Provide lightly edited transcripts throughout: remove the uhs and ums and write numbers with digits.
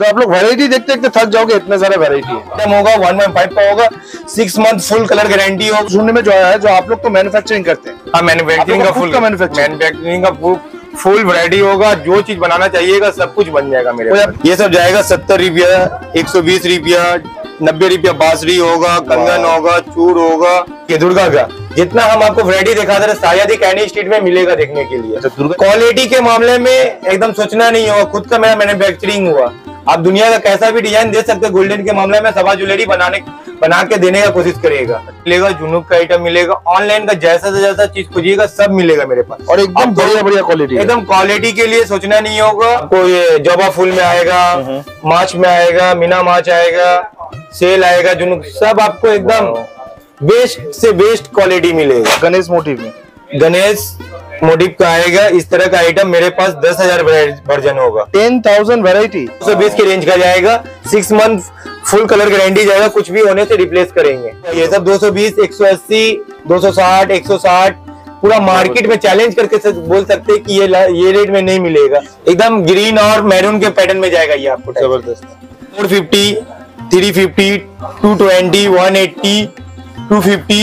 तो आप लोग वैरायटी देखते देखते थक जाओगे, इतने सारे वैरायटी है। होगा 115 का होगा, 6 मंथ फुल कलर गारंटी होगा। सुनने में जो आया है, जो आप लोग तो मैन्युफैक्चरिंग करते हैं, हाँ मैन्युफैक्चरिंग का फुल वैरायटी होगा। जो चीज बनाना चाहिएगा सब कुछ बन जाएगा मेरे पास। ये सब जाएगा 70 रुपया, 120 रुपया, 90 रुपया। बांसुरी होगा, कंगन होगा, चूर होगा, ये दुर्गा का जितना हम आपको वैरायटी दिखा दे रहे शायद ही कैनिंग स्ट्रीट में मिलेगा देखने के लिए। क्वालिटी के मामले में एकदम सोचना नहीं होगा, खुद का मेरा मैन्युफैक्चरिंग हुआ। आप दुनिया का कैसा भी डिजाइन दे सकते हैं। गोल्डन के मामले में शहबाज ज्वेलरी बना के देने का कोशिश करेगा। मिलेगा जुनूब का आइटम, मिलेगा ऑनलाइन का, जैसा से जैसा चीज खोजिएगा सब मिलेगा मेरे पास। और एकदम बढ़िया बढ़िया क्वालिटी, एकदम क्वालिटी के लिए सोचना नहीं होगा आपको। ये जबा फूल में आएगा, मार्च में आएगा, मीना मार्च आएगा, सेल आएगा, जुनूब, सब आपको एकदम बेस्ट से बेस्ट क्वालिटी मिलेगा। गणेश मोटिव में मोटिव का आएगा, इस तरह का आइटम मेरे पास 10,000 वर्जन होगा, 10,000 वेराइटी 220 के रेंज का जाएगा। 6 मंथ फुल कलर गारंटी जाएगा, कुछ भी होने से रिप्लेस करेंगे। ये सब 220, 180, 260, 160 पूरा मार्केट में चैलेंज करके बोल सकते हैं कि ये रेट में नहीं मिलेगा। एकदम ग्रीन और मैरून के पैटर्न में जाएगा ये आपको, जबरदस्त। 450, 350, 220, 180, 250,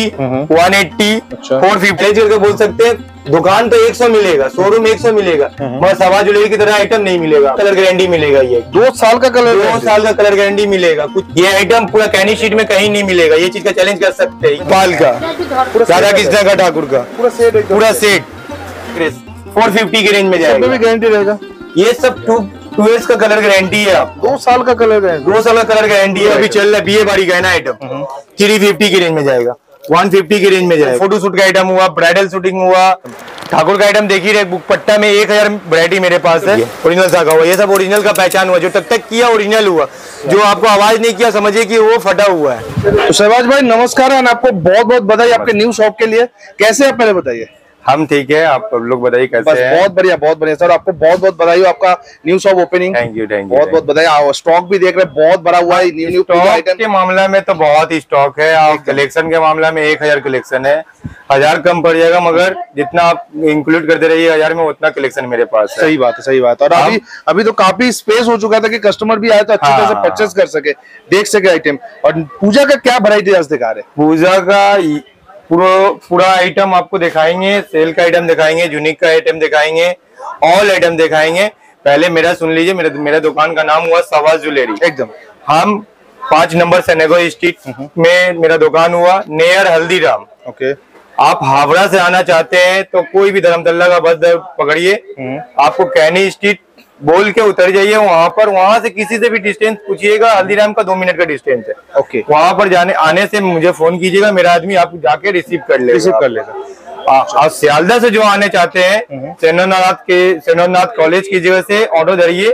180, 450 करके बोल सकते हैं। दुकान तो 100 मिलेगा, शोरूम 100 मिलेगा, मगर शहबाज ज्वेलरी की तरह आइटम नहीं मिलेगा। कलर गारंटी मिलेगा, ये 2 साल का कलर गारंटी मिलेगा। कुछ ये आइटम पूरा कैनिंग स्ट्रीट में कहीं नहीं मिलेगा। ये चीज का चैलेंज कर सकते हैं। पाल का, राधा कृष्णा का, ठाकुर का पूरा सेट 450 की रेंज में जाएगा, भी गारंटी रहेगा। ये सब 2 years का कलर गारंटी है, 2 साल का कलर गारंटी, 2 साल का कलर गारंटी है। अभी चल रहा है बीए बारी का है ना आइटम, 350 की रेंज में जाएगा, 150 की रेंज में जाएगा। फोटोशूट का आइटम हुआ, ब्राइडल शूटिंग हुआ। ठाकुर का आइटम देखिए रहे, बुक पट्टा में 1000 वैरायटी मेरे पास है। ओरिजिनल धागा हुआ, ये सब ओरिजिनल का पहचान हुआ। जो टक-टक किया ओरिजिनल हुआ, जो आपको आवाज नहीं किया समझिए कि वो फटा हुआ है। शहबाज भाई नमस्कार, आपको बहुत बहुत बधाई आपके न्यू शॉप के लिए। कैसे आप पहले बताइए? हम ठीक है, आप लोग बताइए कैसे हैं? बहुत बढ़िया सर, आपको बहुत बहुत बधाई हो आपका new shop opening. Thank you, thank you, बहुत बहुत बधाई। स्टॉक भी देख रहे हैं बहुत बड़ा हुआ है। न्यू स्टॉक आइटम के मामला में तो बहुत ही स्टॉक है, और कलेक्शन के मामला में 1000 कलेक्शन है। 1000 कम पड़ जाएगा, मगर जितना आप इंक्लूड करते रहिए 1000 में उतना कलेक्शन मेरे पास है। सही बात है, सही बात है। और अभी तो काफी स्पेस हो चुका था कि कस्टमर भी आए तो अच्छी तरह से परचेस कर सके, देख सके आइटम। और पूजा का क्या वैरायटी आज दिखा रहे? पूजा का पूरा आइटम आपको दिखाएंगे, सेल का आइटम दिखाएंगे, यूनिक का आइटम दिखाएंगे, ऑल आइटम दिखाएंगे। पहले मेरा सुन लीजिए, मेरा दुकान का नाम हुआ शहबाज ज्वेलरी। एकदम हम 5 नंबर सेनेगो स्ट्रीट में मेरा दुकान हुआ, नियर हल्दीराम। ओके, आप हावड़ा से आना चाहते हैं तो कोई भी धर्मतल्ला का बस पकड़िए, आपको कैनी स्ट्रीट बोल के उतर जाइए। वहाँ पर, वहाँ से किसी से भी डिस्टेंस पूछिएगा, हल्दीराम का 2 मिनट का डिस्टेंस है। ओके, वहाँ पर आने से मुझे फोन कीजिएगा, मेरा आदमी आपको जाके रिसीव कर लेगा। आप सियालदा से जो आने चाहते हैं, सेनोनाथ कॉलेज की जगह से ऑटो धरिए,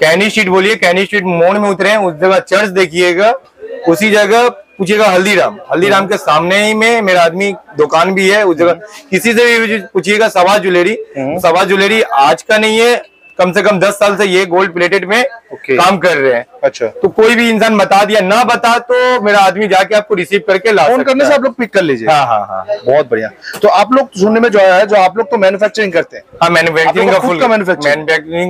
कैनिंग स्ट्रीट बोलिए, कैनिंग स्ट्रीट मोड़ में उतरे, उस जगह चर्च देखिएगा, उसी जगह पूछिएगा हल्दीराम। हल्दीराम के सामने ही में मेरा आदमी दुकान भी है। उस जगह किसी से भी पूछिएगा शहबाज ज्वेलरी। शहबाज ज्वेलरी आज का नहीं है, कम से कम 10 साल से ये गोल्ड प्लेटेड में काम कर रहे हैं। अच्छा, तो कोई भी इंसान बता दिया ना बता तो मेरा आदमी जाके आपको रिसीव करके ला सकता है। फोन करने से आप लोग पिक कर लीजिए। हाँ हाँ हाँ, बहुत बढ़िया। तो आप लोग सुनने में जो आया है, जो आप लोग तो मैन्युफैक्चरिंग करते हैं, हाँ मैन्युफैक्चरिंग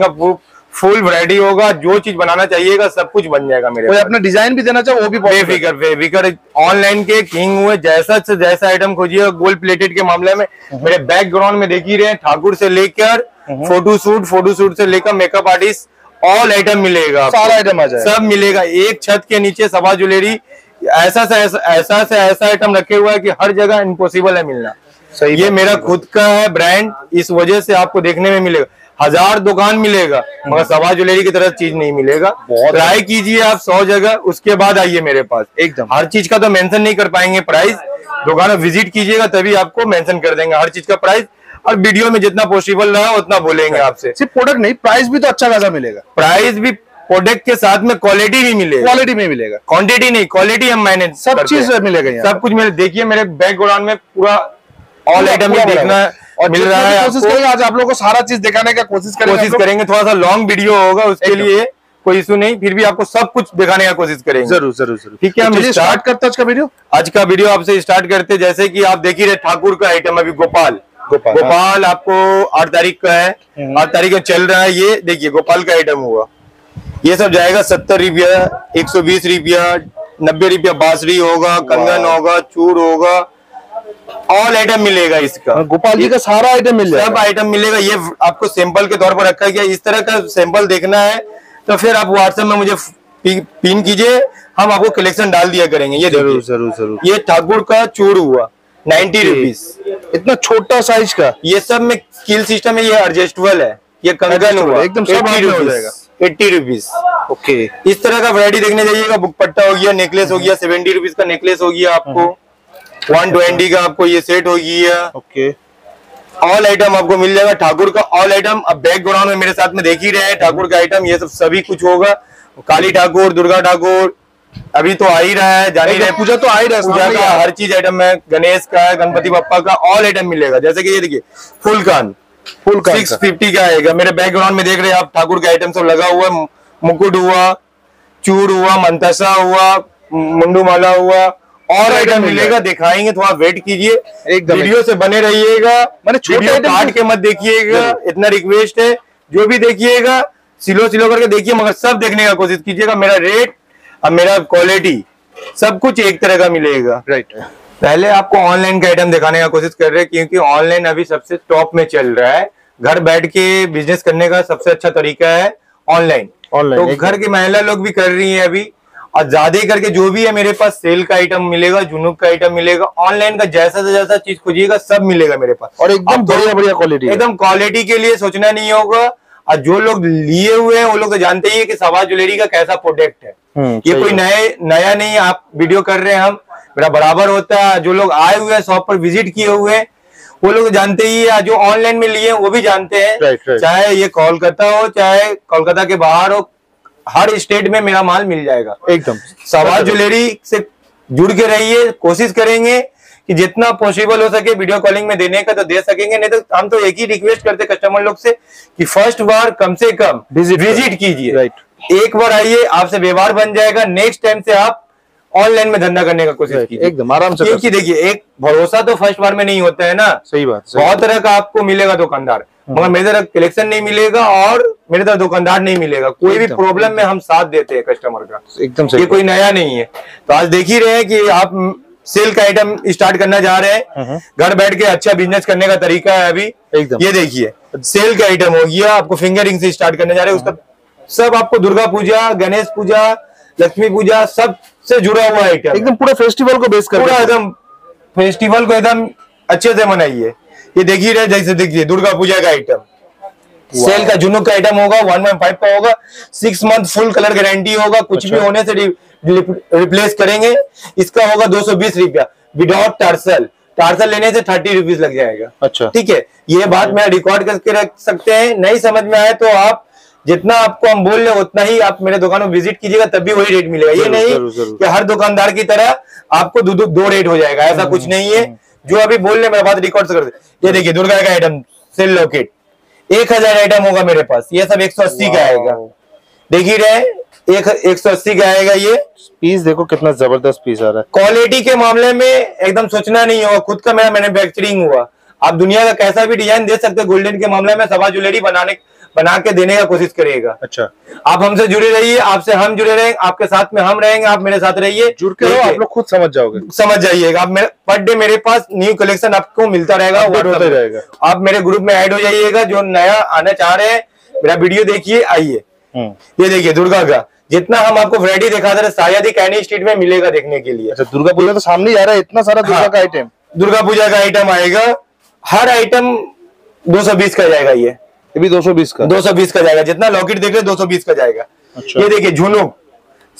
का फुल वैरायटी होगा। जो चीज बनाना चाहिएगा सब कुछ बन जाएगा मेरे पास। अपना डिजाइन भी देना चाहे वो भी बेफिकर। ऑनलाइन के किंग हुए, जैसा से जैसा आइटम खोजिएगा। गोल्ड प्लेटेड के मामले में मेरे बैकग्राउंड में देख ही रहे, ठाकुर से लेकर फोटोशूट से लेकर मेकअप आर्टिस्ट, ऑल आइटम मिलेगा, सारा आइटम आ जाएगा, सब मिलेगा एक छत के नीचे। शहबाज ज्वेलरी ऐसा आइटम रखे हुआ है कि हर जगह इम्पॉसिबल है मिलना। सही, ये मेरा खुद का है ब्रांड, इस वजह से आपको देखने में मिलेगा 1000 दुकान मिलेगा, मगर शहबाज ज्वेलरी की तरह चीज नहीं मिलेगा। ट्राई कीजिए आप 100 जगह, उसके बाद आइए मेरे पास। एकदम हर चीज का तो मेंशन नहीं कर पाएंगे प्राइस, दुकान विजिट कीजिएगा तभी आपको मेंशन कर देंगे हर चीज का प्राइस। और वीडियो में जितना पॉसिबल रहा उतना बोलेंगे आपसे। सिर्फ प्रोडक्ट नहीं, प्राइस भी तो अच्छा खासा मिलेगा। प्राइस भी प्रोडक्ट के साथ में क्वालिटी भी मिलेगा, क्वालिटी में मिलेगा, क्वांटिटी नहीं क्वालिटी हम मैनेज सब चीज मिलेगा, सब कुछ मिले। देखिए मेरे बैकग्राउंड में पूरा ऑल आइटम में देखना और मिल रहा है। कोशिश करेंगे आज आप लोगों को सारा चीज दिखाने का कोशिश करेंगे। थोड़ा सा लॉन्ग वीडियो होगा, उसके लिए कोई इशू नहीं, फिर भी आपको सब कुछ दिखाने का कोशिश करेंगे। जरूर जरूर जरूर, ठीक है। हम स्टार्ट करते आज का वीडियो आपसे स्टार्ट करते। जैसे की आप देख ही रहे ठाकुर का आइटम, अभी गोपाल आपको 8 तारीख का है, 8 तारीख का चल रहा है। ये देखिए गोपाल का आइटम हुआ, ये सब जाएगा 70 रुपया, 120 रुपया, 90 रुपया, बासरी होगा, कंगन होगा, चूर होगा, ऑल आइटम मिलेगा इसका। गोपाल जी का सारा आइटम मिलेगा, सब आइटम मिलेगा। ये आपको सैंपल के तौर पर रखा गया, इस तरह का सैंपल देखना है तो फिर आप व्हाट्सएप में मुझे पिन कीजिए, हम आपको कलेक्शन डाल दिया करेंगे। ये जरूर जरूर जरूर। ये ठाकुर का चूर हुआ 90 रुपीज, इतना छोटा साइज का। ये सब में कील सिस्टम है, ये एडजस्टेबल है। ये कंगन हुआ एकदम 80 रुपीज। ओके, इस तरह का वैरायटी देखने जाइएगा। बुकपट्टा हो गया, नेकलेस हो गया, 70 रुपीज का नेकलेस हो गया आपको, 120 का आपको ये सेट हो गया। ओके, ऑल आइटम आपको मिल जाएगा ठाकुर का, ऑल आइटम। अब बैकग्राउंड में मेरे साथ में देख ही रहे हैं ठाकुर का आइटम, ये सब सभी कुछ होगा। काली ठाकुर, दुर्गा ठाकुर, अभी तो आ ही रहा है, जानी रहे, पूजा तो आ ही रहा है, पूजा का हर चीज आइटम है, गणेश का, गणपति बप्पा का, ऑल आइटम मिलेगा। जैसे कि ये देखिए फुल कान 650 का आएगा। मेरे बैकग्राउंड में देख रहे हैं आप ठाकुर का आइटम सब लगा हुआ है। मुकुट हुआ, चूर हुआ, मंतसा हुआ, मुंडू माला हुआ, और आइटम मिलेगा। दिखाएंगे, थोड़ा वेट कीजिए, वीडियो से बने रहिएगा, मैंने छोटे काट के मत देखिएगा, इतना रिक्वेस्ट है। जो भी देखिएगा सिलो करके देखिए, मगर सब देखने का कोशिश कीजिएगा। मेरा रेट और मेरा क्वालिटी सब कुछ एक तरह का मिलेगा। राइट, पहले आपको ऑनलाइन का आइटम दिखाने का कोशिश कर रहे हैं, क्योंकि ऑनलाइन अभी सबसे टॉप में चल रहा है। घर बैठ के बिजनेस करने का सबसे अच्छा तरीका है ऑनलाइन। तो घर की महिला लोग भी कर रही है अभी, और ज्यादा करके जो भी है मेरे पास सेल का आइटम मिलेगा, जुनूक का आइटम मिलेगा, ऑनलाइन का जैसा से जैसा चीज खोजिएगा सब मिलेगा मेरे पास, और एकदम बढ़िया बढ़िया क्वालिटी। एकदम क्वालिटी के लिए सोचना नहीं होगा। और जो लोग लिए हुए हैं वो लोग तो जानते ही है कि शहबाज ज्वेलरी का कैसा प्रोडक्ट है। ये कोई नया नहीं, आप वीडियो कर रहे हैं, हम मेरा बराबर होता है। जो लोग आए हुए हैं शॉप पर, विजिट किए हुए हैं, वो लोग जानते ही है, जो ऑनलाइन में लिए वो भी जानते हैं। चाहे ये कोलकाता हो, चाहे कोलकाता के बाहर हो, हर स्टेट में मेरा माल मिल जाएगा एकदम। शहबाज ज्वेलरी से जुड़ के रहिए, कोशिश करेंगे कि जितना पॉसिबल हो सके वीडियो कॉलिंग में देने का तो दे सकेंगे, नहीं तो हम तो एक ही रिक्वेस्ट करते कस्टमर लोग से कि फर्स्ट बार कम से कम विजिट कीजिए। राइट, एक बार आइए, आपसे व्यवहार बन जाएगा, नेक्स्ट टाइम से आप ऑनलाइन में धंधा करने का कोशिश कीजिए एकदम आराम से। क्योंकि देखिए, एक भरोसा तो फर्स्ट बार में नहीं होता है ना। सही बात, बहुत तरह का आपको मिलेगा दुकानदार, मगर मेरे तरह कलेक्शन नहीं मिलेगा और मेरे तरह दुकानदार नहीं मिलेगा। कोई भी प्रॉब्लम में हम साथ देते हैं कस्टमर का एकदम। ये कोई नया नहीं है। तो आज देख ही रहे हैं कि आप सेल का आइटम स्टार्ट करना चाह रहे हैं, घर बैठ के अच्छा बिजनेस करने का तरीका है अभी एकदम। ये देखिए सेल का आइटम हो गया, आपको फिंगरिंग से स्टार्ट करने जा रहे हैं, उसका सब आपको दुर्गा पूजा, गणेश पूजा, लक्ष्मी पूजा, सब से जुड़ा हुआ आइटम एकदम। पूरा फेस्टिवल को बेस कर, पूरा एकदम फेस्टिवल को एकदम अच्छे से मनाइए। ये देख ही रहे, जैसे देखिए दुर्गा पूजा का आइटम, सेल का जुनूक का आइटम होगा, 115 का होगा, 6 मंथ फुल कलर गारंटी होगा, कुछ भी होने से रिप्लेस करेंगे। इसका होगा 220 रुपया विदाउट टार्सल, टार्सल लेने से 30 रुपीज लग जाएगा। अच्छा, ठीक है, ये बात मैं रिकॉर्ड करके रख सकते हैं। नहीं समझ में आए तो आप जितना आपको हम बोल रहे हैं उतना ही आप मेरे दुकान में विजिट कीजिएगा, तभी वही रेट मिलेगा। ये नहीं कि हर दुकानदार की तरह आपको दो रेट हो जाएगा, ऐसा कुछ नहीं है। जो अभी बोल रहे मेरा बात रिकॉर्ड कर दे। ये देखिए दुर्गा का आइटम सेल लॉकेट, 1000 आइटम होगा मेरे पास, ये सब 180 का आएगा। देख ही रहे 180 का आएगा। ये पीस देखो कितना जबरदस्त पीस आ रहा है। क्वालिटी के मामले में एकदम सोचना नहीं होगा, खुद का मेरा मैन्युफैक्चरिंग हुआ। आप दुनिया का कैसा भी डिजाइन दे सकते हो, गोल्डन के मामले में शहबाज ज्वेलरी बना के देने का कोशिश करेगा। अच्छा, आप हमसे जुड़े रहिए, आपसे हम जुड़े रहेंगे, आपके साथ में हम रहेंगे, आप मेरे साथ रहिए, जुड़ के रहो, आप लोग खुद समझ जाओगे, समझ जाइएगा। आप पर डे मेरे पास न्यू कलेक्शन आपको मिलता रहेगा, होता रहेगा। आप मेरे ग्रुप में ऐड हो जाइएगा, जो नया आना चाह रहे हैं मेरा वीडियो देखिए, आइए। ये देखिए दुर्गा का जितना हम आपको वैरायटी दिखा दे रहे, शायद ही कैनिंग स्ट्रीट में मिलेगा देखने के लिए। अच्छा, दुर्गा पूजा तो सामने ही आ रहा है, इतना सारा दुर्गा का आइटम, दुर्गा पूजा का आइटम आएगा। हर आइटम 220 का जाएगा, ये भी 220 का, 220 का जाएगा। जितना लॉकेट देख रहे 220 का जाएगा। अच्छा। ये देखिए झुनूक,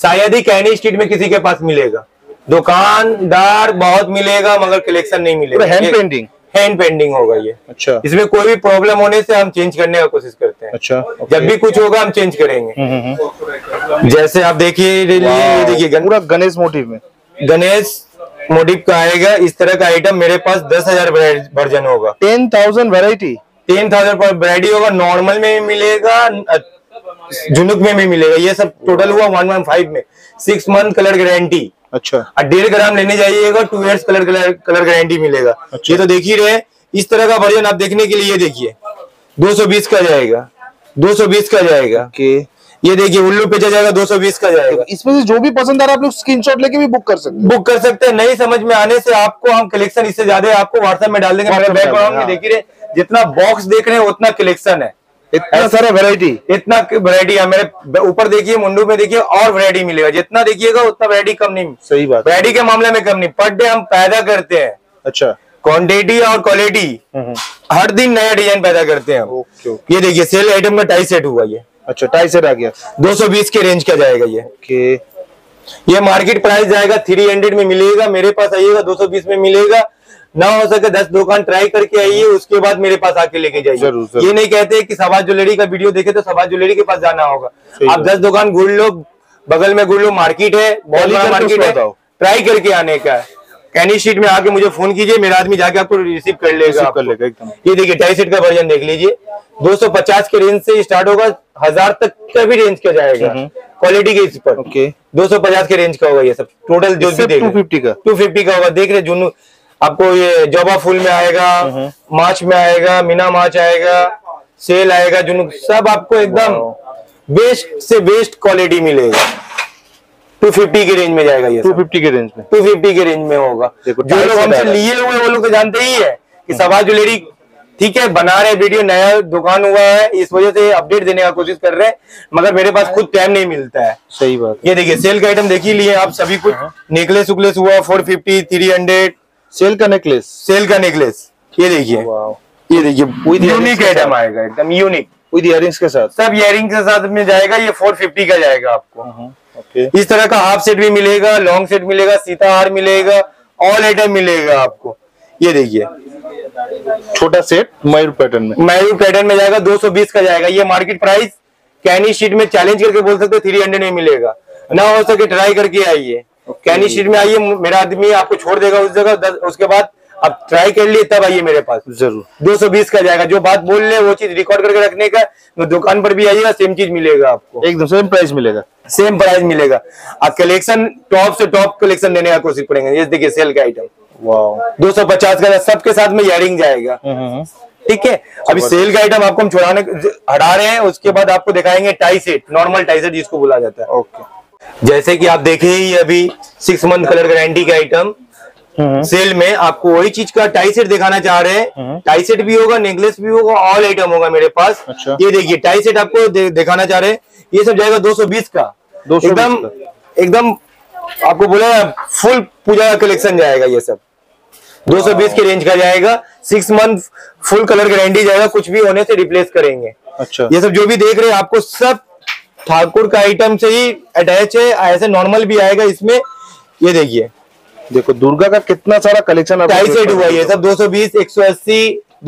शायद ही कैनिंग स्ट्रीट में किसी के पास मिलेगा। दुकानदार बहुत मिलेगा मगर कलेक्शन नहीं मिलेगा। हैंड पेंटिंग होगा ये। अच्छा, इसमें कोई भी प्रॉब्लम होने से हम चेंज करने का कोशिश करते हैं। अच्छा, जब भी कुछ होगा हम चेंज करेंगे। जैसे आप देखिए पूरा गणेश मोटिव में, गणेश मोटिव का आएगा। इस तरह का आइटम मेरे पास 10,000 वर्जन होगा, 10,000 वेराइटी, 10,000 पर वैरायटी होगा। नॉर्मल में भी मिलेगा, झुनुक में भी मिलेगा। ये सब टोटल हुआ 115 में, 6 मंथ कलर गारंटी। अच्छा, और 1.5 ग्राम लेने जाइएगा, 2 इयर्स कलर गारंटी मिलेगा। अच्छा। ये तो देख ही रहे, इस तरह का वर्जन आप देखने के लिए देखिए 220 का जाएगा, 220 का जाएगा। ये देखिए उल्लू पे जाएगा 220 का जाएगा। इसमें से जो भी पसंद आ रहा है आप लोग स्क्रीनशॉट लेके भी बुक कर सकते हैं, नहीं समझ में आने से आपको हम कलेक्शन इससे ज्यादा आपको व्हाट्सएप में डाल देंगे। बैकग्राउंड में देखिए जितना बॉक्स देख रहे हैं उतना कलेक्शन है, इतना सारा वैरायटी, इतना वैरायटी है। मेरे ऊपर देखिए मुंडू में देखिए और वैरायटी मिलेगा, जितना देखिएगा उतना वैरायटी कम नहीं। सही बात, वैरायटी के मामले में कम नहीं। पर डे हम पैदा करते हैं, अच्छा, क्वांटिटी और क्वालिटी हर दिन नया डिजाइन पैदा करते हैं। Okay, okay. ये देखिए सेल आइटम का टाई सेट हुआ, ये अच्छा टाई सेट आ गया 220 के रेंज का जाएगा ये। ओके, ये मार्केट प्राइस जाएगा 300 में मिलेगा, मेरे पास आइएगा 220 में मिलेगा। ना हो सके 10 दुकान ट्राई करके आइए, उसके बाद मेरे पास आके लेके जाइए। ये नहीं कहते कि शहबाज ज्वेलरी का वीडियो देखे तो शहबाज ज्वेलरी के पास जाना होगा। आप 10 दुकान घूम लो, बगल में घूम लो, मार्केट है, बहुत बड़ा मार्केट है, ट्राई करके आने का। कैनिंग स्ट्रीट में आके मुझे फोन कीजिए, मेरा आदमी जाके आपको रिसीव कर लेगा। ये देखिए टाई सेट का वर्जन देख लीजिए, 250 के रेंज से स्टार्ट होगा, 1000 तक का भी रेंज का जाएगा, क्वालिटी के इस पर। 250 के रेंज का होगा ये सब टोटल, जो भी 250 का होगा। देख रहे जुनू आपको ये जोबा फूल में आएगा, मार्च में आएगा, मीना मार्च आएगा, सेल आएगा, जुनू सब आपको एकदम बेस्ट से बेस्ट क्वालिटी मिलेगा। 250 के रेंज में जाएगा ये, 250 के रेंज में, 250 के रेंज में होगा। जो लोग हमसे लिए हुए वो लोग तो जानते ही है कि शहबाज ज्वेलरी ठीक है बना रहे वीडियो, नया दुकान हुआ है, इस वजह से अपडेट देने का कोशिश कर रहे हैं, मगर मेरे पास खुद टाइम नहीं मिलता है। सही बात। ये देखिए सेल का आइटम देखिए लिए आप सभी कुछ, नेकलेस उकलेस हुआ 450, 300 सेल का नेकलेस, सेल का नेकलेस। ये देखिए, ये देखिए यूनिक आइटम आएगा, एकदम यूनिक विद इयररिंग्स के साथ, सब इयररिंग्स के साथ में जाएगा। ये 450 का जाएगा आपको। ओके, इस तरह का हाफ सेट भी मिलेगा, लॉन्ग सेट मिलेगा, सीताहार मिलेगा, ऑल आइटम मिलेगा आपको। ये देखिए छोटा सेट मयूर पैटर्न में, मयूर पैटर्न में जाएगा 220 का जाएगा। ये मार्केट प्राइस कैनिंग स्ट्रीट में चैलेंज करके बोल सकते 300 में मिलेगा। ना हो सके ट्राई करके आइए, कैनिंग स्ट्रीट में आइए, मेरा आदमी आपको छोड़ देगा उस जगह, उसके बाद आप ट्राई कर लिए तब आइए मेरे पास। जरूर 220 का जाएगा। जो बात बोल रहे वो चीज रिकॉर्ड करके रखने का, दुकान पर भी आइएगा सेम चीज मिलेगा आपको, एकदम सेम प्राइस मिलेगा, सेम प्राइस मिलेगा। आप कलेक्शन टॉप से टॉप कलेक्शन देने का कोशिश करेंगे। ये देखिए सेल का आइटम 250 का, सबके साथ में इयरिंग जाएगा। ठीक है, अभी सेल का आइटम आपको हम छुड़ाने हटा रहे हैं, उसके बाद आपको दिखाएंगे tie set, normal tie set जिसको बोला जाता है। ओके, जैसे कि आप देखे ही अभी 6 मंथ कलर गारंटी का आइटम सेल में आपको वही चीज का टाई सेट दिखाना चाह रहे हैं। टाई सेट भी होगा, नेकलेस भी होगा, ऑल आइटम होगा मेरे पास। अच्छा। ये देखिए टाई सेट आपको दिखाना चाह रहे हैं, ये सब जाएगा 220 का, एकदम आपको बोला फुल पूजा का कलेक्शन जाएगा। ये सब 220 के रेंज का जाएगा, 6 मंथ फुल कलर गारंटी जाएगा, कुछ भी होने से रिप्लेस करेंगे। अच्छा, ये सब जो भी देख रहे हैं आपको सब ठाकुर का आइटम से ही अटैच है, ऐसे नॉर्मल भी आएगा इसमें। ये देखिए, देखो दुर्गा का कितना सारा कलेक्शन टाई सेट हुआ। ये सब 220, 180,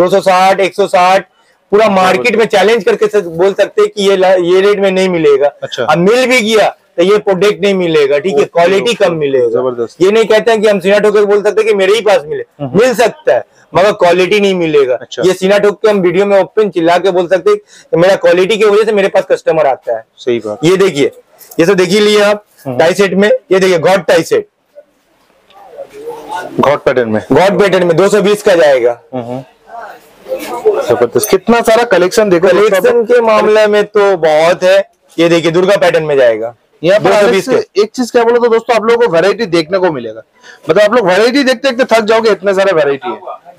260, 160 पूरा मार्केट में चैलेंज करके बोल सकते हैं कि ये रेट में नहीं मिलेगा। अच्छा, अब मिल भी गया तो ये प्रोडक्ट नहीं मिलेगा। ठीक है, क्वालिटी कम मिलेगा, जबरदस्त। ये नहीं कहते हैं कि हम सीना ठोक के बोल सकते हैं कि मेरे ही पास मिले, मिल सकता है मगर क्वालिटी नहीं मिलेगा। अच्छा। ये सीना ठोक के हम वीडियो में ओपन चिल्ला के बोल सकते हैं कि मेरा क्वालिटी की वजह से मेरे पास कस्टमर आता है। सही बात। ये देखिए, ये सब देखिए लिए आप टाई सेट में। ये देखिए God tie set, God pattern में, गॉड पैटर्न में 220 का जाएगा। जबरदस्त, कितना सारा कलेक्शन देखो। कलेक्शन के मामले में तो बहुत है। ये देखिए दुर्गा पैटर्न में जाएगा 220 के। एक चीज क्या बोलो तो दोस्तों, आप लोगों को वैरायटी देखने को मिलेगा, मतलब आप लोग वैरायटी देखते देखते थक जाओगे, इतने सारे वैरायटी है।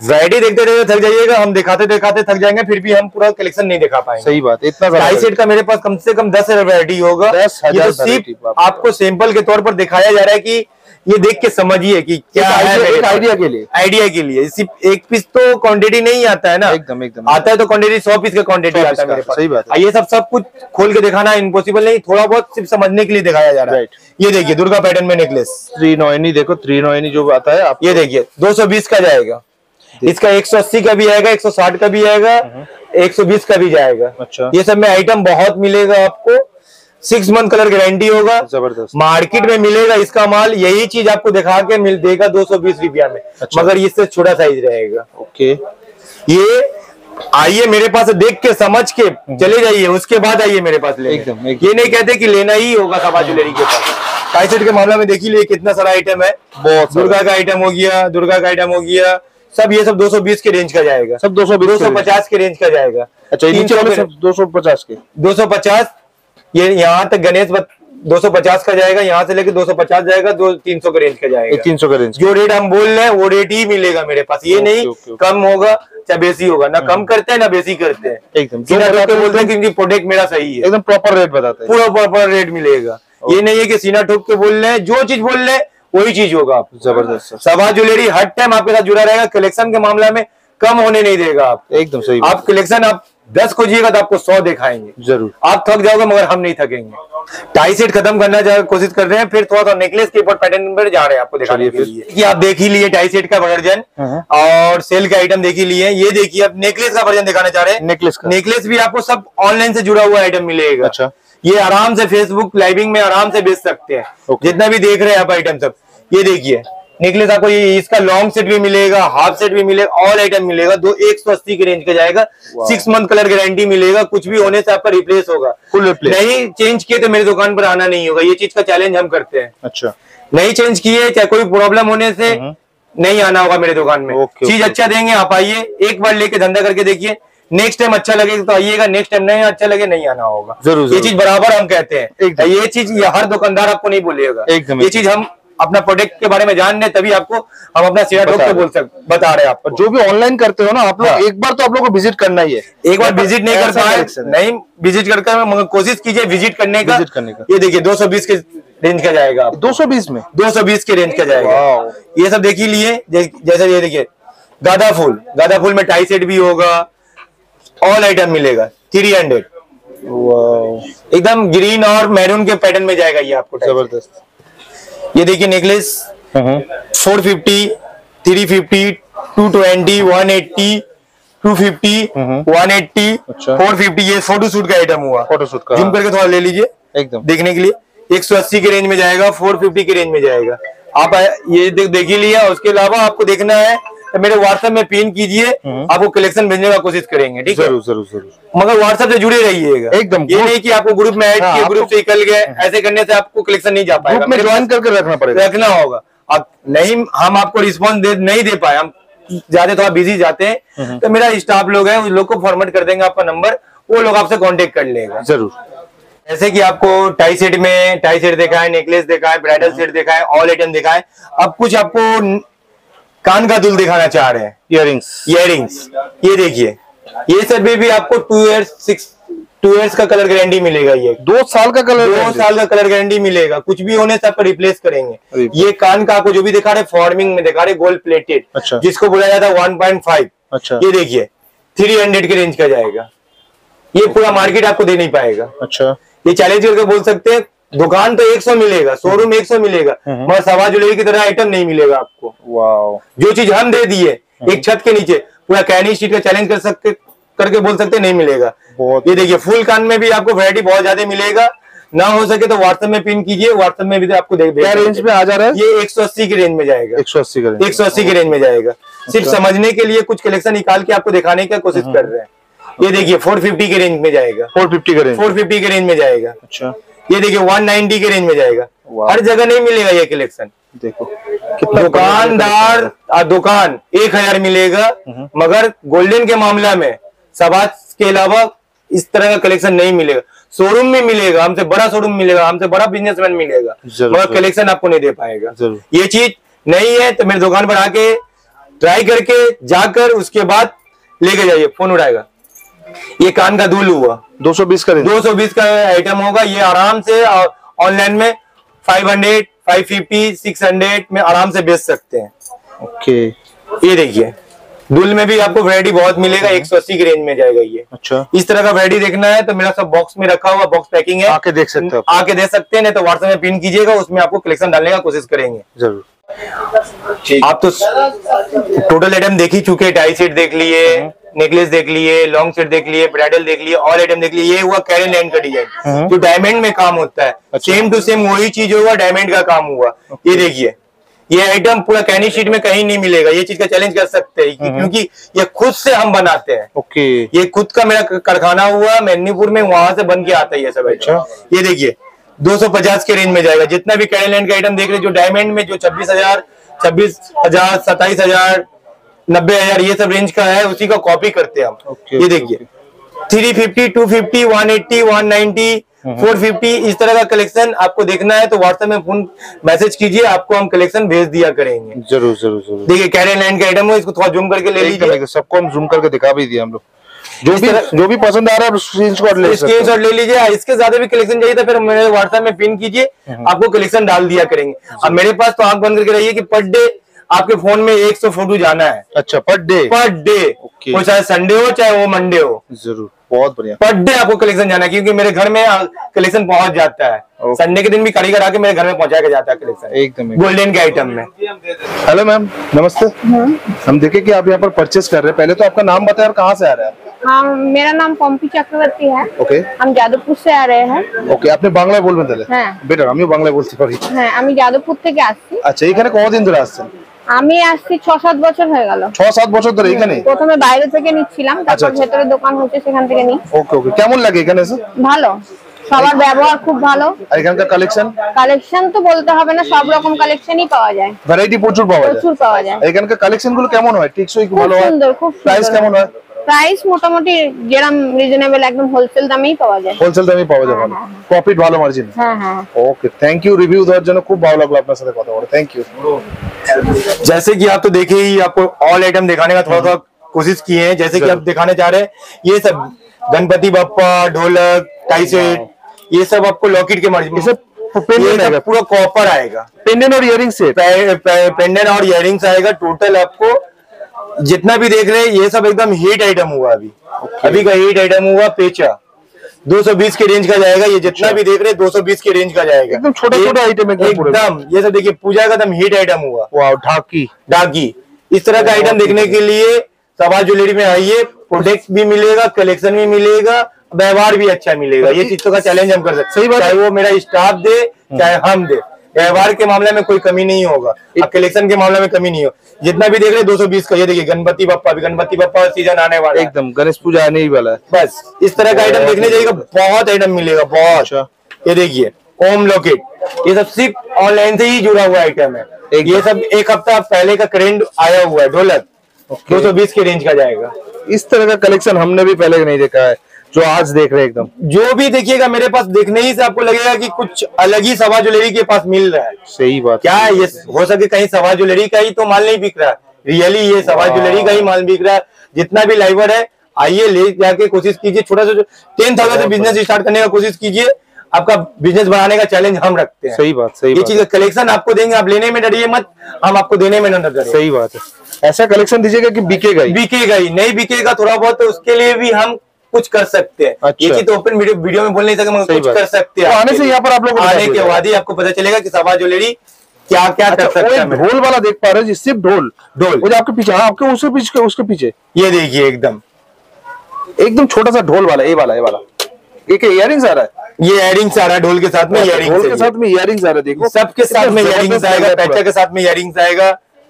वैरायटी देखते देखते थक जाइएगा, हम दिखाते दिखाते थक जाएंगे, फिर भी हम पूरा कलेक्शन नहीं दिखा पाएंगे। सही बात है। इतना टाई सेट का मेरे पास कम से कम 10 वैरायटी होगा। 10,000 आपको सैंपल के तौर पर दिखाया जा रहा है कि ये देख के समझिए कि क्या है, आइडिया के लिए, आइडिया के लिए। सिर्फ एक पीस तो क्वांटिटी नहीं आता है ना, एकदम एकदम आता है तो क्वांटिटी 100 पीस का क्वांटिटी आता है मेरे पास। सही बात है। ये सब कुछ खोल के दिखाना इम्पॉसिबल नहीं, थोड़ा बहुत सिर्फ समझने के लिए दिखाया जा रहा है। ये देखिए दुर्गा पैटर्न में नेकलेस 390, देखो 390 जो आता है आप। ये देखिए 220 का जाएगा, इसका 180 का भी आएगा, 160 का भी आएगा, 120 का भी जाएगा। अच्छा, ये सब में आइटम बहुत मिलेगा आपको। 6 मंथ कलर गारंटी होगा, जबरदस्त। मार्केट में मिलेगा इसका माल, यही चीज आपको दिखा के मिल देगा 220 रुपया में। अच्छा। मगर इससे छोटा साइज रहेगा। ओके, ये आइए मेरे पास देख के समझ के चले जाइए, उसके बाद आइए मेरे पास ले। एकदम, ये नहीं कहते कि लेना ही होगा शहबाज ज्वेलरी के पास। टाई सेट के मामला में देखिए कितना सारा आइटम है, बहुत। दुर्गा का आइटम हो गया, दुर्गा का आइटम हो गया, सब ये सब 220 के रेंज का जाएगा, सब 250 के रेंज का जाएगा। अच्छा, 250 के, 250 ये यहाँ तक गणेश 250 का जाएगा, यहाँ से लेके 250 जाएगा, 200-300 के रेंज का जाएगा, 300 का रेंज। जो रेट हम बोल रहे हैं वो रेट ही मिलेगा मेरे पास, ये नहीं कम होगा चाहे बेसी होगा, ना कम करते हैं ना बेसी करते हैं, एकदम बोलते हैं क्योंकि प्रोडक्ट मेरा सही है, एकदम प्रॉपर रेट बताते हैं, पूरा प्रॉपर रेट मिलेगा। ये नहीं है कि सीना ठोक के बोल रहे हैं, जो चीज बोल रहे हैं वही चीज होगा आप। जबरदस्त शहबाज़ ज्वेलरी हर टाइम आपके साथ जुड़ा रहेगा, कलेक्शन के मामला में कम होने नहीं देगा आप, एकदम सही। आप कलेक्शन आप 10 खोजिएगा तो आपको 100 दिखाएंगे जरूर, आप थक जाओगे मगर हम नहीं थकेंगे। टाई सेट खत्म करना जा कोशिश कर रहे हैं, फिर थोड़ा सा नेकलेस के ऊपर पैटर्न पर जा रहे हैं आपको दिखाने के लिए कि आप देख ही लिए टाई सेट का वर्जन और सेल का आइटम देख ही लिए, ये देखिए अब नेकलेस का वर्जन दिखाना चाह रहे हैं। नेकलेस भी आपको सब ऑनलाइन से जुड़ा हुआ आइटम मिलेगा। अच्छा, ये आराम से फेसबुक लाइविंग में आराम से बेच सकते हैं जितना भी देख रहे हैं आप आइटम सब। ये देखिए नेकलेस आपको ये, इसका लॉन्ग सेट भी मिलेगा, हाफ सेट भी मिलेगा, ऑल आइटम मिलेगा। 180 के रेंज का जाएगा, 6 मंथ कलर गारंटी मिलेगा, कुछ भी होने से आपका रिप्लेस होगा, फुल रिप्लेस। नहीं चेंज किए तो मेरी दुकान पर आना नहीं होगा, ये चीज का चैलेंज हम करते हैं। अच्छा, नहीं चेंज किए चाहे कोई प्रॉब्लम होने से नहीं आना होगा मेरे दुकान में, चीज अच्छा देंगे, आप आइए एक बार लेके धंधा करके देखिए, नेक्स्ट टाइम अच्छा लगेगा तो आइएगा, नेक्स्ट टाइम नहीं अच्छा लगे नहीं आना होगा जरूर। ये चीज बराबर हम कहते हैं, ये चीज हर दुकानदार आपको नहीं बोलेगा, ये चीज हम अपना प्रोडक्ट के बारे में जान रहे तभी आपको हम अपना सीधा ठोक के बोल सकते बता रहे हैं आप। जो भी ऑनलाइन करते हो ना आप लोग, एक बार तो आप लोग को विजिट करना ही है, एक बार विजिट नहीं कर पाए नहीं विजिट करके मगर कोशिश कीजिए विजिट करने का। ये देखिए 220 के रेंज का जाएगा, 220 में 220 के रेंज का जाएगा। ये सब देख ही लिए, जैसे ये देखिए गादा फूल में टाई सेट भी होगा, ऑल आइटम मिलेगा 300। एकदम ग्रीन और मैरून के पैटर्न में जाएगा ये आपको, जबरदस्त। ये देखिए नेकलेस 450, 350, 220, 180, 250, 180, 450। ये फोटोशूट का आइटम हुआ, फोटोशूट का जूम करके थोड़ा ले लीजिए एकदम देखने के लिए। 180 के रेंज में जाएगा, 450 के रेंज में जाएगा, आप ये देख ही लिया। उसके अलावा आपको देखना है तो मेरे व्हाट्सएप में पिन कीजिए, आपको कलेक्शन भेजने का कोशिश करेंगे, ठीक है? जरूर। मगर व्हाट्सएप से जुड़े रहिएगा एकदम, ये नहीं कि आपको ग्रुप में ऐड किए ग्रुप से निकल गए, ऐसे करने से आपको कलेक्शन नहीं जा पाएगा, ग्रुप में ज्वाइन करके रखना पड़ेगा, रखना होगा। आप नहीं, हम आपको रिस्पॉन्स नहीं दे पाए, हम ज्यादा थोड़ा बिजी जाते हैं, तो मेरा स्टाफ लोग है उन लोग को फॉरवर्ड कर देंगे आपका नंबर, वो लोग आपसे कॉन्टेक्ट कर लेगा जरूर। जैसे कि आपको टाई सेट में टाई सेट देखा है, नेकलेस देखा है, ब्राइडल सेट देखा है, ऑल आइटम देखा है। अब कुछ आपको कान का दुल दिखाना चाह रहे हैं, इयरिंग्स। ये देखिए ये सब भी आपको 2 इयर्स का कलर गारंटी मिलेगा, ये 2 साल का कलर गारंटी मिलेगा, कुछ भी होने से आपको रिप्लेस करेंगे। ये कान का आपको जो भी दिखा रहे फॉर्मिंग में दिखा रहे गोल्ड प्लेटेड, अच्छा, जिसको बोला जाता है 1.5। अच्छा, ये देखिए 300 के रेंज का जाएगा, ये पूरा मार्केट आपको दे नहीं पाएगा। अच्छा, ये चैलेंज करके बोल सकते हैं, दुकान तो 100 मिलेगा, शोरूम 100 मिलेगा, मगर शहबाज़ ज्वेलरी की तरह आइटम नहीं मिलेगा आपको। वाओ, जो चीज हम दे दिए एक छत के नीचे, पूरा कैनिंग स्ट्रीट का चैलेंज कर सकते करके बोल सकते नहीं मिलेगा। ये देखिए फुल कान में भी आपको वैरायटी बहुत ज्यादा मिलेगा, ना हो सके तो व्हाट्सएप में पिन कीजिए, व्हाट्सएप में भी आपको देख क्या रेंज में आ जा रहा है। ये 180 के रेंज में जाएगा, 180 के रेंज में जाएगा। सिर्फ समझने के लिए कुछ कलेक्शन निकाल के आपको दिखाने की कोशिश कर रहे हैं। ये देखिए 450 के रेंज में जाएगा, 450 के रेंज में जाएगा। अच्छा, ये देखिए 190 के रेंज में जाएगा, हर जगह नहीं मिलेगा ये कलेक्शन। देखो कितना दुकानदार दुकान 1000 मिलेगा, मगर गोल्डन के मामला में शहबाज़ के अलावा इस तरह का कलेक्शन नहीं मिलेगा। शोरूम में मिलेगा, हमसे बड़ा शोरूम मिलेगा, हमसे बड़ा बिजनेसमैन मिलेगा, मगर कलेक्शन आपको नहीं दे पाएगा। ये चीज नहीं है तो मेरी दुकान पर आके ट्राई करके जाकर उसके बाद लेके जाइए, फोन उठाएगा। ये कान का दूल हुआ 220 का आइटम होगा, ये आराम से ऑनलाइन में 500, 550, 600 में आराम से बेच सकते हैं। ओके, ये देखिए दूल में भी आपको वैरायटी बहुत मिलेगा, 180 के रेंज में जाएगा ये। अच्छा, इस तरह का वैरायटी देखना है तो मेरा सब बॉक्स में रखा हुआ, बॉक्स पैकिंग है, आके देख सकते हो, आके देख सकते हैं, नहीं तो व्हाट्सएप में पिन कीजिएगा, उसमें आपको कलेक्शन डालने का कोशिश करेंगे जरूर। आप तो टोटल आइटम देख ही चुके, टाई सेट देख लिए, नेकलेस देख लिए, लॉन्ग सेट देख लिए, ब्राइडल देख लिए, ऑल आइटम देख लिए। ये हुआ कैरन लैंड का डिजाइन, जो डायमंड में काम होता है, सेम टू सेम वही चीज हुआ, डायमंड का काम हुआ। ये देखिए ये आइटम पूरा कैनी शीट में कहीं नहीं मिलेगा, ये चीज का चैलेंज कर सकते हैं क्योंकि ये खुद से हम बनाते हैं। ओके, ये खुद का मेरा कारखाना हुआ मेदिनीपुर में, वहां से बन के आता है ये सब। अच्छा, ये देखिए 250 के रेंज में जाएगा, जितना भी कैरन लैंड का आइटम देख रहे जो डायमंड में, जो 26,000, 27,000, 90,000 ये सब रेंज का है, उसी का कॉपी करते हैं हम। ये देखिए 350, 250, 180, 190, 450 इस तरह का कलेक्शन आपको देखना है तो व्हाट्सएप में फोन मैसेज कीजिए, आपको हम कलेक्शन भेज दिया करेंगे। जरूर जरूर जरूर। देखिए कैरियर लाइन का आइटम है, इसको थोड़ा जूम करके ले लीजिए। सबको हम जूम करके दिखा भी दिया हम लोग। जो भी पसंद आ रहा है स्क्रीनशॉट ले लीजिए। इसके ज्यादा भी कलेक्शन चाहिए तो फिर मेरे व्हाट्सएप में पिन कीजिए, आपको कलेक्शन डाल दिया करेंगे। अब मेरे पास तो आंख बंद करके रहिए कि पर डे आपके फोन में 100 फोटो जाना है। अच्छा, पर डे वो चाहे संडे हो चाहे वो मंडे हो। जरूर, बहुत बढ़िया। पर डे आपको कलेक्शन जाना है क्योंकि मेरे घर में कलेक्शन पहुंच जाता है। संडे के दिन भी कारीगर आके मेरे घर में पहुंचा के जाता है कलेक्शन एकदम गोल्डन के आइटम में। हेलो मैम, नमस्ते। हम देखे कि आप यहाँ पर परचेस कर रहे हैं, पहले तो आपका नाम बताएं और कहाँ से आ रहा है? हाँ, मेरा नाम पोम्पी चक्रवर्ती है। ओके, हम जादवपुर से आ रहे हैं। ओके, आपने बांग्ला बोल में दिले? हाँ बेटा, आमियो बांग्ला बोलते पारी। हाँ, आमी जादवपुर থেকে আসছি। আচ্ছা, এখানে কতদিন ধরে আসছেন? আমি আসছি 6-7 বছর হয়ে গেল। 6-7 বছর ধরে এখানে? প্রথমে বাইরে থেকে নিছিলাম, তারপর ভেতরে দোকান হচ্ছে সেখান থেকে নি। ওকে ওকে, কেমন লাগে এখানে এসে? ভালো। সবার ব্যবহার খুব ভালো। আর এখানকার কালেকশন? কালেকশন তো বলতে হবে না, সব রকম কালেকশনই পাওয়া যায়। ভ্যারাইটি প্রচুর পাওয়া যায়। প্রচুর পাওয়া যায়। এখানকার কালেকশনগুলো কেমন হয়? টিকসই খুব ভালো হয়। প্রাইস কেমন হয়? प्राइस मोटामोटी যেরকম রিজনেবল একদम হোলসেল দামেই পাওয়া যায়। হোলসেল দামেই পাওয়া যায়, ভালো প্রফিট, ভালো মার্জিন। হ্যাঁ হ্যাঁ। ওকে, थैंक यू। रिव्यू দেওয়ার জন্য খুব ভালো লাগলো আপনার সাথে কথা বলে। Thank you. जैसे कि आप तो देखे ही, आपको ऑल आइटम दिखाने का थोड़ा कोशिश किए हैं। जैसे कि आप दिखाने जा रहे हैं ये सब गणपति बप्पा, ढोलक, टाई सेट, ये सब आपको लॉकेट के मार्जिन, ये सब पूरा कॉपर आएगा। पेंडेंट और इयररिंग सेट, पेंडेंट और इयररिंग्स आएगा। टोटल आपको जितना भी देख रहे हैं ये सब एकदम हीट आइटम हुआ। अभी का हीट आइटम हुआ पेचा, 220 के रेंज का जाएगा। ये जितना भी देख रहे हैं 220 के रेंज का जाएगा, एकदम छोटा-छोटा आइटम एकदम। ये सब देखिए पूजा का एकदम हीट आइटम हुआ। वाह, ढाकी इस तरह का आइटम देखने के लिए शहबाज ज्वेलरी में आइए। प्रोडक्ट भी मिलेगा, कलेक्शन भी मिलेगा, व्यवहार भी अच्छा मिलेगा। ये चीजों का चैलेंज हम कर सकते हैं, चाहे वो मेरा स्टाफ दे चाहे हम दे। व्यवहार के मामले में कोई कमी नहीं होगा, कलेक्शन के मामले में कमी नहीं हो। जितना भी देख रहे 220 का। ये देखिए गणपति बप्पा, अभी गणपति बप्पा सीजन आने वाला, एकदम गणेश पूजा आने ही वाला है। बस इस तरह का आइटम देखने जाइएगा, बहुत आइटम मिलेगा, बहुत। ये देखिए ओम लॉकेट, ये सब सिर्फ ऑनलाइन से ही जुड़ा हुआ आइटम है। ये सब एक हफ्ता पहले का ट्रेंड आया हुआ है। ढोलक 220 के रेंज का जाएगा। इस तरह का कलेक्शन हमने भी पहले नहीं देखा है, जो आज देख रहे हैं एकदम। जो भी देखिएगा मेरे पास, देखने ही से आपको लगेगा कि कुछ अलग ही शहबाज ज्वेलरी के पास मिल रहा है। सही बात। क्या है ये, हो सके कहीं शहबाज ज्वेलरी का ही तो माल नहीं बिक रहा है, रियली ये शहबाज ज्वेलरी का ही माल बिक रहा है। जितना भी लाइवर है आइए, ले जाके कोशिश कीजिए। छोटा सा 10,000 से बिजनेस स्टार्ट करने का कोशिश कीजिए, आपका बिजनेस बढ़ाने का चैलेंज हम रखते हैं। सही बात, सही। ये चीज कलेक्शन आपको देंगे, आप लेने में डरिए मत, हम आपको देने में न डरिए। सही बात है। ऐसा कलेक्शन दीजिएगा कि बिकेगा ही, बिकेगा ही। नहीं बिकेगा थोड़ा बहुत, उसके लिए भी हम कुछ कर सकते हैं। अच्छा। ये चीज तो ओपन वीडियो में बोल नहीं सकते, मगर कुछ कर सकते हैं। तो आने से यहाँ पर आप लोगों को आने के बाद ही आपको पता चलेगा कि शहबाज ज्वेलरी क्या क्या कर सकते हैं। ढोल वाला देख पा रहे हैं, सिर्फ ढोल ढोल आपके पीछे, आपके उसके पीछे, उसके पीछे ये देखिए एकदम एकदम छोटा सा ढोल वाला। ये वाला, ये वाला एक इयररिंग्स आ रहा है, ये इयररिंग्स आ रहा है ढोल के साथ में। इयररिंग्स आ रहा है, देखो सबके साथ में इयररिंग्स आएगा। पैचा के साथ में इयररिंग्स आएगा, पेचा के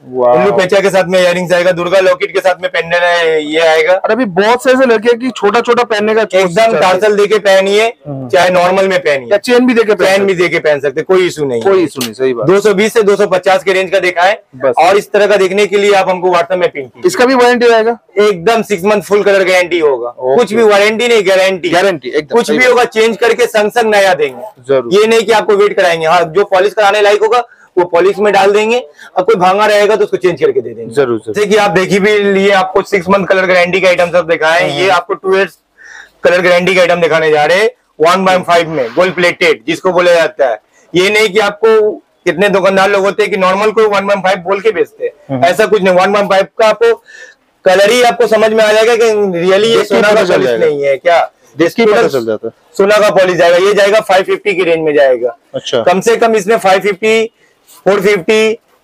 साथ में इयररिंग्स आएगा, दुर्गा लॉकेट के साथ में पेंडेंट ये आएगा। और अभी बहुत से ऐसे लड़के कि छोटा छोटा पहनने का, एकदम टार्सल देके पहनिए, चाहे नॉर्मल में पहनिए, चेन भी देके, चैन भी देके पहन सकते, कोई इशू नहीं, कोई इशू नहीं। सही बात। 220 से 250 के रेंज का दिखाए, और इस तरह का देखने के लिए आप हमको व्हाट्सएप में पिन कीजिए। इसका भी वारंटी रहेगा, एकदम 6 मंथ फुल कलर गारंटी होगा। कुछ भी वारंटी नहीं, गारंटी गारंटी। कुछ भी होगा चेंज करके संग नया देंगे, ये नहीं की आपको वेट कराएंगे। हाँ, जो पॉलिश कराने लायक होगा वो पॉलिश में डाल देंगे, और कोई भांगा रहेगा तो उसको चेंज करके दे देंगे। जरूर। जैसे कि आप देखिए भी लिए, आपको 6 मंथ कलर गारंटी का आइटम सब दिखाए। ये आपको 2 ईयर्स कलर गारंटी का आइटम दिखाने जा रहे हैं 1/5 में, गोल्ड प्लेटेड जिसको बोला जाता है। ये नहीं कि आपको कितने दुकानदार लोग होते हैं कि नॉर्मल को 1/5 बोल के बेचते हैं, ऐसा कुछ नहीं। 1/5 का आपको कलर ही आपको समझ में आ जाएगा कि रियली ये सोना का पॉलिश नहीं है, क्या सोना का पॉलिश जाएगा। ये जाएगा 550 की रेंज में जाएगा। अच्छा, कम से कम इसमें 550, 450,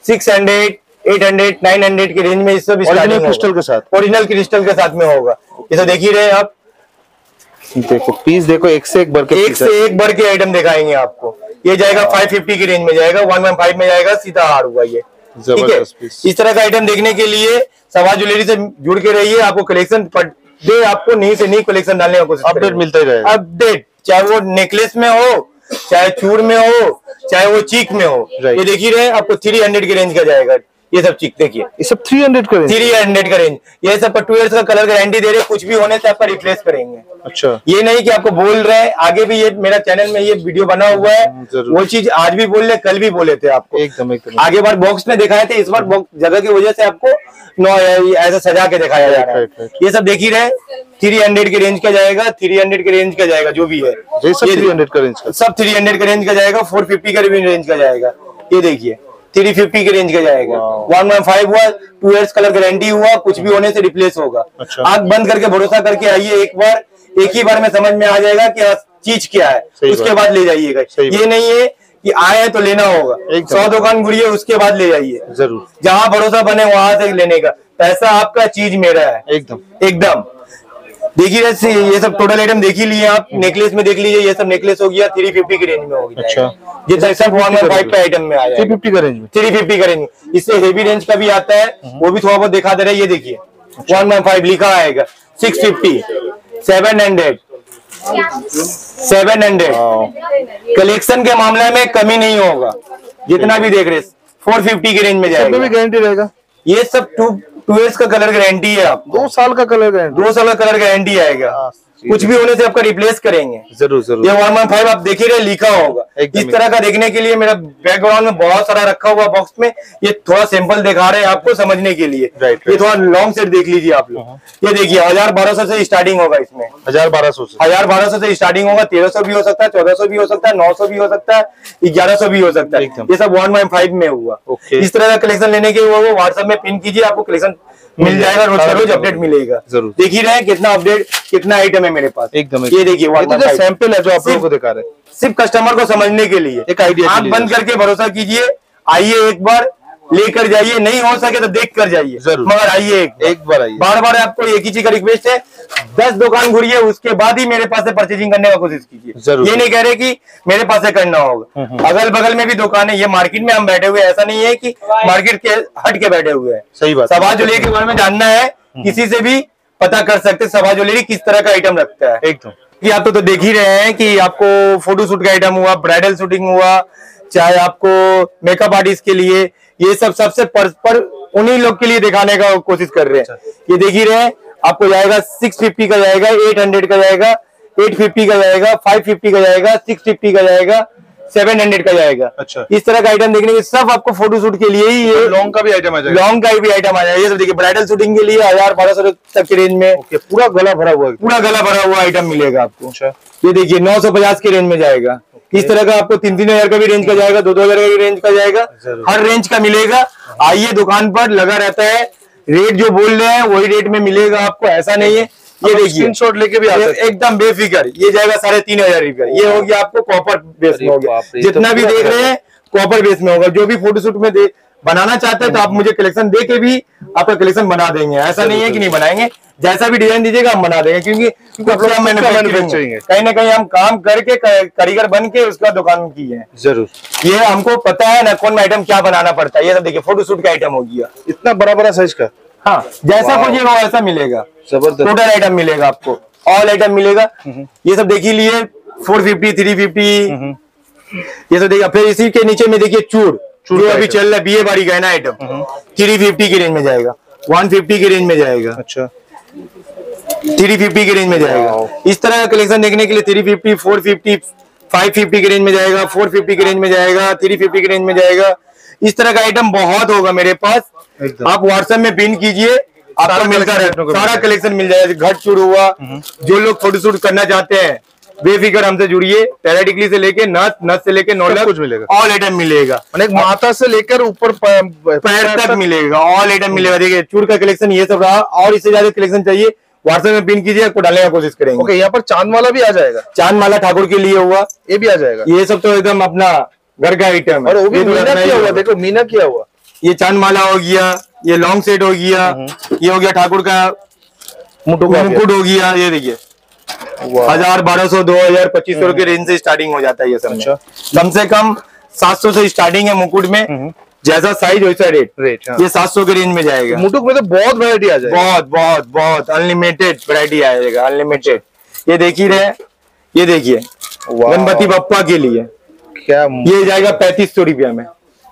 600, 800, 900 के रेंज में इस सब क्रिस्टल के साथ, ओरिजिनल क्रिस्टल के साथ में होगा। ये सब देख ही रहे हैं आप, देखो पीस देखो, एक से एक बढ़ के आइटम दिखाएंगे आपको। ये जाएगा 550 की रेंज में जाएगा, 1/5 में जाएगा, सीधा हार हुआ ये। ठीक है, इस तरह का आइटम देखने के लिए शहबाज ज्वेलरी से जुड़ के रहिए। आपको कलेक्शन डे आपको नई से नई कलेक्शन डालने का कोशिश, अपडेट मिलता ही रहेगा। अपडेट चाहे वो नेकलेस में हो, चाहे चूर में हो, चाहे वो चीक में हो। ये देखिए रहे आपको 300 के रेंज का जाएगा। ये सब चीज देखिए, ये सब 300 का रेंज, ये सब 2 years का कलर गारंटी दे रहे हैं, कुछ भी होने से आपका रिप्लेस करेंगे। अच्छा, ये नहीं कि आपको बोल रहे हैं, आगे भी ये मेरा चैनल में ये वीडियो बना हुआ है, वो चीज आज भी बोल रहे, कल भी बोले थे आपको एकदम। आगे बार बॉक्स में दिखाए थे, इस बार जगह की वजह से आपको ऐसा सजा के दिखाया जा रहा है। ये सब देख ही रहे, 300 के रेंज का जाएगा, 300 के रेंज का जाएगा, जो भी है ये सब 300 का रेंज का, सब 300 के रेंज का जाएगा, 450 का रेंज का जाएगा। ये देखिए 350 के रेंज का जाएगा, 115 हुआ, 2 years कलर गारंटी हुआ, कुछ भी होने से रिप्लेस होगा। अच्छा। आग बंद करके भरोसा करके आइए, एक ही बार में समझ में आ जाएगा कि चीज क्या है, उसके बाद ले जाइएगा। ये नहीं है कि आए तो लेना होगा, 100 दुकान घूरिए उसके बाद ले जाइए, जरूर जहाँ भरोसा बने वहां से लेने का। पैसा आपका, चीज मेरा है, एकदम एकदम। देखिए ये सब टोटल आइटम देख ही लिए आप, नेकलेस में देख लीजिए, ये सब नेकलेस हो गया 350 की रेंज में होगी। अच्छा, ये सब 115 का आइटम में आया, 350 का रेंज में, 350 का रेंज। इससे हेवी रेंज का भी आता है, वो भी थोड़ा बहुत दिखा दे रहा है। ये देखिए 115 लिखा आएगा, 650, 700, 700। कलेक्शन के मामले में कमी नहीं होगा, जितना भी देख रहे, 450 की रेंज में जाएगा, गारंटी रहेगा। ये सब 2 years का कलर गारंटी है, आप 2 साल का कलर गारंटी, 2 साल का कलर गारंटी आएगा, कुछ भी होने से आपका रिप्लेस करेंगे, जरूर जरूर। ये 115 आप देख ही रहे, लिखा होगा। इस तरह का देखने के लिए मेरा बैकग्राउंड में बहुत सारा रखा हुआ बॉक्स में, ये थोड़ा सैंपल दिखा रहे हैं आपको समझने के लिए। ये थोड़ा लॉन्ग सेट देख लीजिए आप लोग, ये देखिए 1000-1200 से स्टार्टिंग होगा, इसमें 1000-1200 से स्टार्टिंग होगा। 1300 भी हो सकता है, 1400 भी हो सकता है, 900 भी हो सकता है, 1100 भी हो सकता है। ये सब 115 में हुआ। इस तरह का कलेक्शन लेने के लिए व्हाट्सएप में पिन कीजिए, आपको कलेक्शन मिल जाएगा, रोज का रोज अपडेट मिलेगा। जरूर देख ही रहे कितना अपडेट, कितना आइटम है मेरे पास, एकदम। ये देखिए वो सैंपल है जो आप लोगों को दिखा रहे हैं, सिर्फ कस्टमर को समझने के लिए, एक आइडिया। आप बंद करके भरोसा कीजिए, आइए एक बार लेकर जाइए, नहीं हो सके तो देख कर जाइए जरूर, मगर आइए एक बार आइए। बार बार आपको एक ही चीज का रिक्वेस्ट है, 10 दुकान घूरिए उसके बाद ही मेरे पास से परचेजिंग करने का कोशिश कीजिए जरूर। ये नहीं कह रहे कि मेरे पास से करना होगा, अगल बगल में भी दुकान है, ये मार्केट में हम बैठे हुए, ऐसा नहीं है कि मार्केट के हट के बैठे हुए हैं। सही बात, सवाल ज्वेलरी के बारे में जानना है, किसी से भी पता कर सकते, सवाल ज्वेलरी किस तरह का आइटम रखता है, एकदम। कि आप तो देख ही रहे हैं कि आपको फोटो शूट का आइटम हुआ, ब्राइडल शूटिंग हुआ, चाहे आपको मेकअप आर्टिस्ट के लिए, ये सब सबसे पर उन्हीं लोग के लिए दिखाने का कोशिश कर रहे हैं। ये देख ही रहे हैं, आपको जाएगा 650 का जाएगा, 800 का जाएगा, 850 का जाएगा, 550 का जाएगा, 650 का जाएगा, 700 का जाएगा। अच्छा, इस तरह का आइटम देखने के सब आपको फोटोशूट के लिए ही, तो लॉन्ग का भी आइटम आ जाएगा, लॉन्ग का भी आइटम आ जाएगा। ये सब देखिए ब्राइडल शूटिंग के लिए 1000-1200 तक की रेंज में पूरा गला भरा हुआ आइटम मिलेगा आपको। ये देखिए 950 के रेंज में जाएगा, इस तरह का आपको 3-3 हजार का भी रेंज का जाएगा, 2-2 हजार का भी रेंज का जाएगा, हर रेंज का मिलेगा। आइए दुकान पर लगा रहता है, रेट जो बोल रहे हैं वही रेट में मिलेगा आपको, ऐसा नहीं है। ये देखिए स्क्रीनशॉट लेके भी एकदम बेफिकर, ये जाएगा 3500 रुपये। ये हो गया आपको कॉपर बेस में, हो गया जितना भी देख रहे हैं कॉपर बेस में होगा। जो भी फोटोशूट में बनाना चाहते हैं तो आप मुझे कलेक्शन दे के भी आपका कलेक्शन बना देंगे, ऐसा नहीं है कि नहीं बनाएंगे, जैसा भी डिजाइन दीजिएगा हम बना देंगे, क्योंकि कहीं ना कहीं हम काम करके कारीगर बन के उसका दुकान की है, जरूर। ये हमको पता है ना कौन आइटम क्या बनाना पड़ता है। ये सब देखिए फोटोशूट का आइटम हो गया, इतना बड़ा साइज का, हाँ, जैसा खोजिएगा वैसा मिलेगा, जबरदस्त टोटल आइटम मिलेगा आपको, ऑल आइटम मिलेगा। ये सब देखिए लिए 450, 350, ये सब देखिए। फिर इसी के नीचे में देखिए चूड़ अभी चल रहा है, बीए बारी गहना आइटम 350 की रेंज में जाएगा, 150 की रेंज में जाएगा। अच्छा, 350 की रेंज में जाएगा। इस तरह का कलेक्शन देखने के लिए 350, 450, 550 की रेंज में जाएगा, 450 की रेंज में जाएगा, 350 की रेंज में जाएगा। इस तरह का आइटम बहुत होगा मेरे पास, आप व्हाट्सएप में पिन कीजिए, आपको मिलता है सारा कलेक्शन मिल जाएगा। घट चूड़ हुआ, जो लोग फोटोशूट करना चाहते हैं बेफिकर हमसे जुड़िए, पैराडिकली से लेके नथ से लेके नॉलेज कुछ मिलेगा, ऑल आइटम मिलेगा, माथा से लेकर ऊपर पैर तक मिलेगा, ऑल आइटम मिलेगा। देखिए चूड़ का कलेक्शन ये सब रहा, और इससे ज्यादा कलेक्शन चाहिए व्हाट्सएप में पिन कीजिए, आपको डालने का कोशिश करेंगे। ओके, यहाँ पर चांद माला भी आ जाएगा, चांद माला ठाकुर के लिए हुआ, ये भी आ जाएगा। ये सब तो एकदम अपना घर का आइटम है, और देखो मीना किया हुआ, ये चांद माला हो गया, ये लॉन्ग सेट हो गया, ये हो गया ठाकुर का मुकुट हो गया। ये देखिए 1000-1200, 2000-2500 के रेंज से स्टार्टिंग हो जाता है। ये सब कम से कम 700 से स्टार्टिंग है मुकुट में, जैसा साइज वैसा रेट। ये 700 के रेंज में जाएगा। मुकुट में तो बहुत वैरायटी आ जाएगी, बहुत अनलिमिटेड वैरायटी आ जाएगा, अनलिमिटेड। ये देख ही रहे, ये देखिए गणपति बप्पा के लिए क्या, ये जाएगा 3500 रुपया में।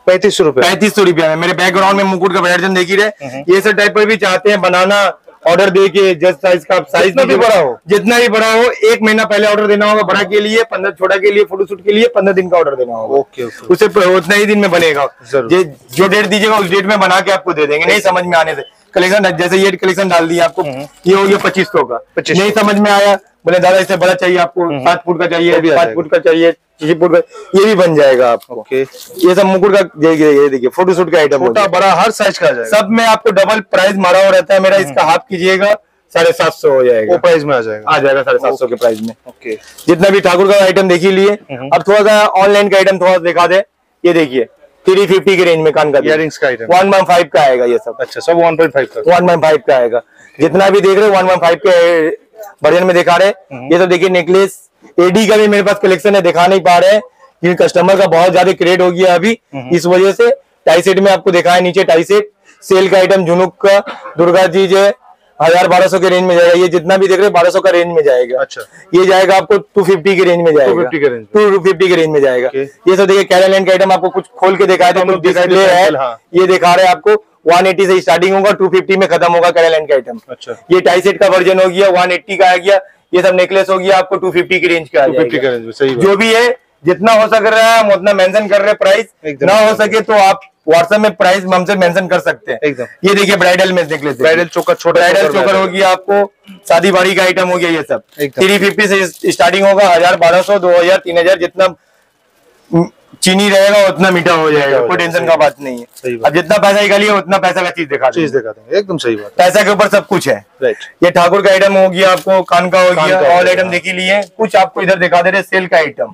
₹3500 में। मेरे बैकग्राउंड में मुकुट का पैटर्न देखी रहे, ये सब टाइप पर भी चाहते हैं बनाना, ऑर्डर देके जस्ट साइज का, साइज भी बड़ा हो, जितना भी बड़ा हो, एक महीना पहले ऑर्डर देना होगा बड़ा के लिए, 15 छोटा के लिए फोटोशूट के लिए 15 दिन का ऑर्डर देना होगा। ओके, उसे उतना ही दिन में बनेगा, जो डेट दीजिएगा उस डेट में बना के आपको दे देंगे। नहीं समझ में आने से कलेक्शन, जैसे ये कलेक्शन डाल दिया आपको, ये हो गया 2500 का। नहीं समझ में आया, बोले दादा इससे बड़ा चाहिए आपको, 7 फुट का चाहिए, 5 फुट का चाहिए, 6 फुट का, ये भी बन जाएगा आपको। ये सब मुकुट का, ये देखिए फोटोशूट का आइटम, छोटा बड़ा हर साइज का जाएगा। सब में आपको डबल प्राइस मारा हुआ रहता है मेरा, इसका हाफ कीजिएगा 750 हो जाएगा, वो प्राइस में आ जाएगा 750 के प्राइस में। जितना भी ठाकुर का आइटम देखिए लिए, अब थोड़ा सा ऑनलाइन का आइटम थोड़ा दिखा दे। ये देखिए 350 के रेंज में कान का इयरिंग्स का आइटम 115 का आएगा ये सब। अच्छा, सब 115 का आएगा, जितना भी देख रहे हो 115 के वर्जन में दिखा रहे। ये सब देखिए नेकलेस एडी का भी मेरे पास कलेक्शन है, दिखा नहीं पा रहे हैं क्योंकि कस्टमर का बहुत ज्यादा क्रेड हो गया अभी, इस वजह से। टाई सेट में आपको दिखाया नीचे टाई सेट सेल का आइटम, झुनुक का दुर्गा जी जो 1000-1200 के रेंज में जाएगा। ये जितना भी देख रहे हैं 1200 का रेंज में जाएगा। अच्छा, ये जाएगा आपको 250 के रेंज में जाएगा, 250 के रेंज में जाएगा। ये सब देखिए कैरल लैंड का आइटम, आपको कुछ खोल के दिखाया था, डिस्प्ले है, ये दिखा रहे हैं आपको 180 से स्टार्टिंग होगा, 250 में खत्म होगा कैरल लैंड का आइटम। अच्छा, ये टाई सेट का वर्जन हो गया, 180 का आ गया। ये सब नेकलेस हो गया आपको 250 की रेंज का आ जाएगा। जो भी है जितना हो सक रहा है हम उतना मेंशन कर रहे हैं, प्राइस ना हो सके तो आप व्हाट्सएप में प्राइस हमसे मेंशन कर सकते हैं एकदम। ये देखिए ब्राइडल में नेकलेस, ब्राइडल चोकर, छोटा ब्राइडल चोकर हो गया आपको, शादी बाड़ी का आइटम हो गया। ये सब 350 से स्टार्टिंग होगा, 1000, 1200, 2000, 3000, जितना चीनी रहेगा उतना मीठा हो जाएगा, कोई टेंशन का बात नहीं है। अब जितना पैसा निकालिए उतना पैसा का चीज दिखाते हैं एकदम सही बात, पैसा के ऊपर सब कुछ है। ये ठाकुर का आइटम हो गया आपको, कान का हो गया, ऑल आइटम देखी लिए। कुछ आपको इधर दिखा दे रहे सेल का आइटम,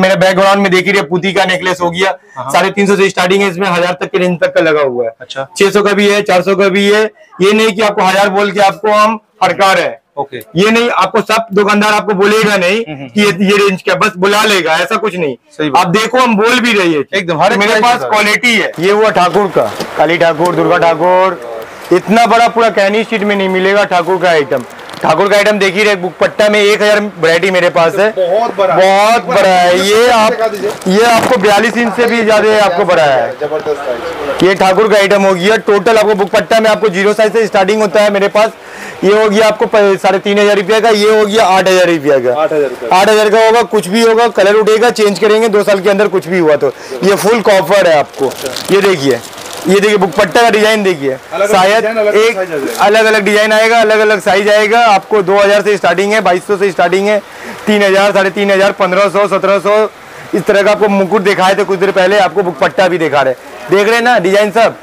मेरे बैकग्राउंड में देखी रहे पुती का नेकलेस हो गया, 350 से स्टार्टिंग है, इसमें 1000 तक के रेंज तक का लगा हुआ है। अच्छा, 600 का भी है, 400 का भी है। ये नहीं की आपको 1000 बोल के आपको हम हड़का रहे हैं। ये नहीं, आपको सब दुकानदार आपको बोलेगा नहीं कि ये रेंज क्या, बस बुला लेगा, ऐसा कुछ नहीं। आप देखो हम बोल भी रही है एकदम, हर मेरे पास क्वालिटी है। ये हुआ ठाकुर का, काली ठाकुर, दुर्गा ठाकुर, इतना बड़ा पूरा कैनिंग स्ट्रीट में नहीं मिलेगा ठाकुर का आइटम। ठाकुर का आइटम देखिए रहे, बुकपट्टा में 1000 वैरायटी मेरे पास है, बहुत बड़ा है। ये आपको 42 इंच से भी ज्यादा आपको बड़ा है, जबरदस्त। ये ठाकुर का आइटम हो गया। टोटल आपको बुकपट्टा में आपको 0 साइज से स्टार्टिंग होता है मेरे पास। ये हो गया आपको 3500 रुपया का, ये हो गया 8000 रुपया का, 8000 का होगा। कुछ भी होगा, कलर उठेगा, चेंज करेंगे 2 साल के अंदर, कुछ भी हुआ तो। ये फुल कॉपर है आपको। ये देखिए बुकपट्टा का डिजाइन देखिए, शायद एक अलग-अलग डिजाइन आएगा, अलग-अलग साइज आएगा आपको। 2000 से स्टार्टिंग है, 2200 से स्टार्टिंग है, 3000, 3500, 1500, 1700, इस तरह का आपको मुकुट दिखाए थे कुछ देर पहले। आपको बुकपट्टा भी दिखा रहे, देख रहे हैं ना डिजाइन सब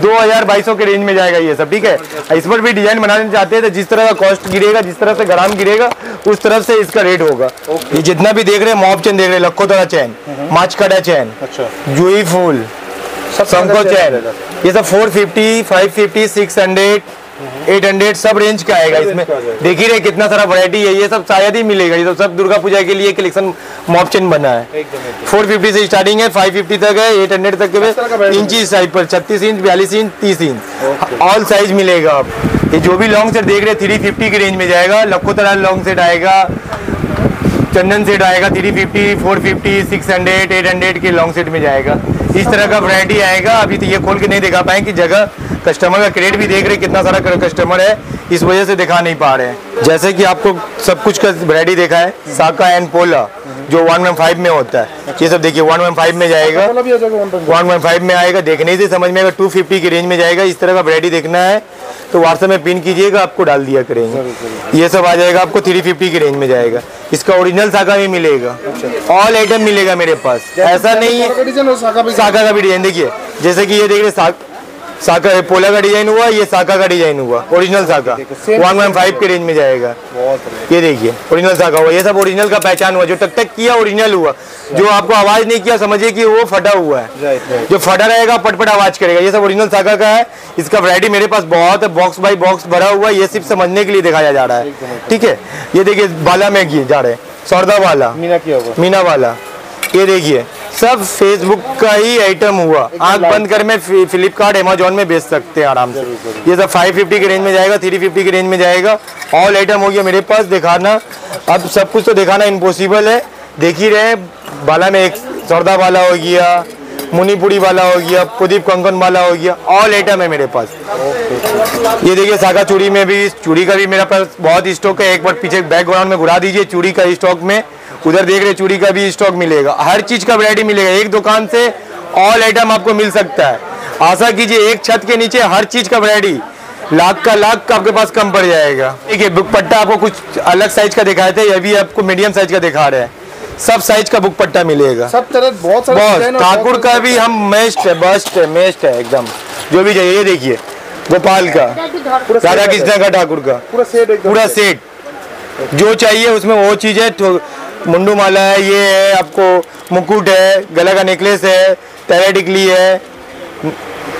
2000-2200 के रेंज में जाएगा ये सब। ठीक है, इस पर भी डिजाइन बनाना चाहते हैं तो जिस तरह का कॉस्ट गिरेगा, जिस तरह से ग्राम गिरेगा, उस तरफ से इसका रेट होगा। ये जितना भी देख रहे हैं, मॉब चैन देख रहे, लखोतरा चैन, माचकड़ा चैन, जुई फूल, शंको चैन, ये सब 450, 550, 600, 800 सब रेंज का आएगा। इसमें देख ही रहे कितना सारा वैरायटी है, ये सब शायद ही मिलेगा। ये सब दुर्गा पूजा के लिए कलेक्शन मॉप चेन बना है। 450 से स्टार्टिंग है, 550 तक है, 800 तक के इंची साइज पर, 36 inch, 42 inch, 30 inch, all size मिलेगा आप। ये जो भी लॉन्ग सेट देख रहे 350 के रेंज में जाएगा। लखोतरा लॉन्ग सेट आएगा, चंदन सेट आएगा, 350, 450, 600, 800 के लॉन्ग सेट में जाएगा। इस तरह का वैरायटी आएगा। अभी तो ये खोल के नहीं दिखा पाए कि जगह, कस्टमर का क्रेड भी देख रहे कितना सारा कस्टमर है, इस वजह से दिखा नहीं पा रहे हैं। जैसे कि आपको सब कुछ का वैरायटी देखा है, साका एंड पोला जो 115 में होता है, ये सब देखिए 115 में जाएगा, 115 में आएगा, देखने से समझ में आएगा। 250 की रेंज में जाएगा। इस तरह का वैरायटी देखना है तो व्हाट्सएप में पिन कीजिएगा, आपको डाल दिया करेंगे। ये सब आ जाएगा आपको 350 की रेंज में जाएगा। इसका ओरिजिनल साका भी मिलेगा, ऑल आइटम मिलेगा मेरे पास, ऐसा नहीं है। साका का भी डिजाइन देखिए, जैसे कि ये देख रहे साका पोला का डिजाइन हुआ, ये साका का डिजाइन हुआ, ओरिजिनल साका 115 के रेंज में जाएगा। ये देखिए ओरिजिनल साका हुआ, ये सब ओरिजिनल का पहचान हुआ, जो टक-टक किया ओरिजिनल हुआ, जो आपको आवाज नहीं किया समझिए कि वो फटा हुआ है, जो फटा रहेगा पटपट आवाज करेगा। ये सब ओरिजिनल साका का है। इसका वैरायटी मेरे पास बहुत है, बॉक्स बाई बॉक्स भरा हुआ है। ये सिर्फ समझने के लिए दिखाया जा रहा है, ठीक है। ये देखिए बाला में जा रहे हैं, सौरदा वाला, मीना वाला, ये देखिए सब फेसबुक का ही आइटम हुआ। आंख बंद कर मैं फ्लिपकार्ट, अमेजोन में बेच सकते हैं आराम से। ये सब 550 के रेंज में जाएगा, 350 के रेंज में जाएगा। ऑल आइटम हो गया मेरे पास, दिखाना अब सब कुछ तो दिखाना इम्पॉसिबल है। देख ही रहे बाला में एक सौरदा वाला हो गया, मुनीपुरी वाला हो गया, कुदीप कंगन वाला हो गया, ऑल आइटम है मेरे पास। ये देखिए सागा चूड़ी में भी, चूड़ी का भी मेरे पास बहुत स्टॉक है। एक बार पीछे बैकग्राउंड में घुरा दीजिए, चूड़ी का स्टॉक में उधर देख रहे, चूड़ी का भी स्टॉक मिलेगा, हर चीज का वैरायटी मिलेगा। एक दुकान से ऑल आइटम आपको मिल सकता है। आशा कीजिए एक छत के नीचे हर चीज का वैरायटी, लाख का लाख आपके पास कम पड़ जाएगा। ठीक है, बुक पट्टा आपको कुछ अलग साइज का दिखाए थे, अभी आपको मीडियम साइज का दिखा रहे हैं। सब साइज का बुक पट्टा मिलेगा, सब तरह बहुत सारे। ठाकुर का भी हम मेस्ट है, बस्ट है, मेस्ट है एकदम, जो भी चाहिए। ये देखिए गोपाल का, राधा कृष्णा का, ठाकुर का पूरा सेट, जो चाहिए उसमें वो चीज है। मुंडू माला है, ये है आपको मुकुट है, गला का नेकलेस है, तेरा टिकली है,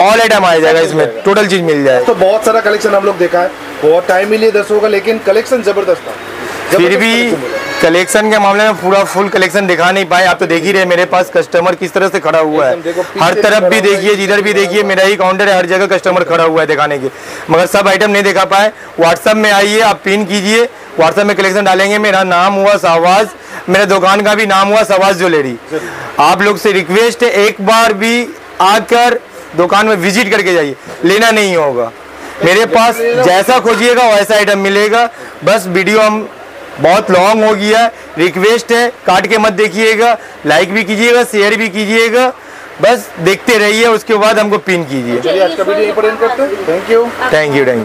ऑल आइटम आ जाएगा इसमें, टोटल चीज मिल जाएगा। तो बहुत सारा कलेक्शन हम लोग देखा है, बहुत टाइम ही लिए दर्शकों का, लेकिन कलेक्शन जबरदस्त था। फिर भी कलेक्शन के मामले में पूरा फुल कलेक्शन दिखा नहीं पाए। आप तो देख ही रहे मेरे पास कस्टमर किस तरह से खड़ा हुआ है, हर तरफ भी देखिए, जिधर भी देखिए मेरा ही काउंटर है, हर जगह कस्टमर खड़ा हुआ है दिखाने के, मगर सब आइटम नहीं दिखा पाए। व्हाट्सएप में आइए, आप पिन कीजिए, व्हाट्सएप में कलेक्शन डालेंगे। मेरा नाम हुआ शाहबाज, मेरे दुकान का भी नाम हुआ शाहबाज ज्वेलरी। आप लोग से रिक्वेस्ट है, एक बार भी आकर दुकान में विजिट करके जाइए, लेना नहीं होगा। मेरे पास जैसा खोजिएगा वैसा आइटम मिलेगा। बस वीडियो हम बहुत लॉन्ग हो गया, रिक्वेस्ट है काट के मत देखिएगा, लाइक भी कीजिएगा, शेयर भी कीजिएगा, बस देखते रहिए, उसके बाद हमको पिन कीजिए। Thank you, thank you.